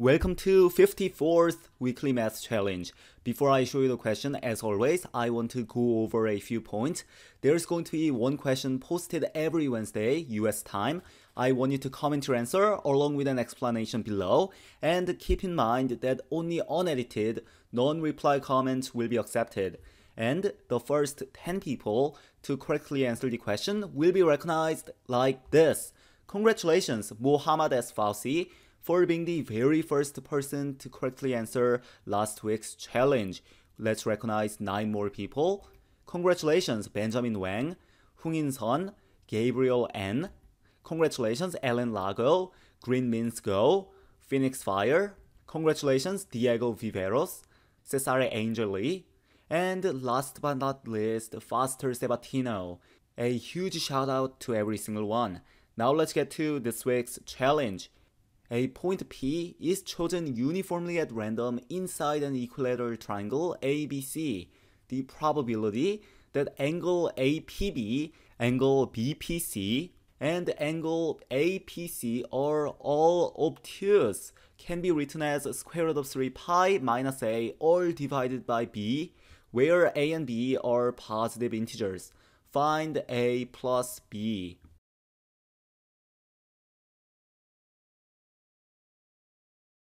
Welcome to 54th Weekly Math Challenge. Before I show you the question, as always, I want to go over a few points. There's going to be one question posted every Wednesday, US time. I want you to comment your answer along with an explanation below. And keep in mind that only unedited, non-reply comments will be accepted. And the first 10 people to correctly answer the question will be recognized like this. Congratulations, Mohamed S. Fawzy, for being the very first person to correctly answer last week's challenge. Let's recognize 9 more people. Congratulations, Benjamin Wang, Hung Hin Sun, Gabriel N. Congratulations, Allan Lago, GreenMeansGO, Phoenix Fire. Congratulations, Diego Viveros, Cesare Angeli. And last but not least, Foster Sabatino. A huge shout out to every single one. Now let's get to this week's challenge. A point P is chosen uniformly at random inside an equilateral triangle ABC. The probability that angle APB, angle BPC, and angle APC are all obtuse can be written as square root of 3 pi minus a all divided by b, where a and b are positive integers. Find a plus b.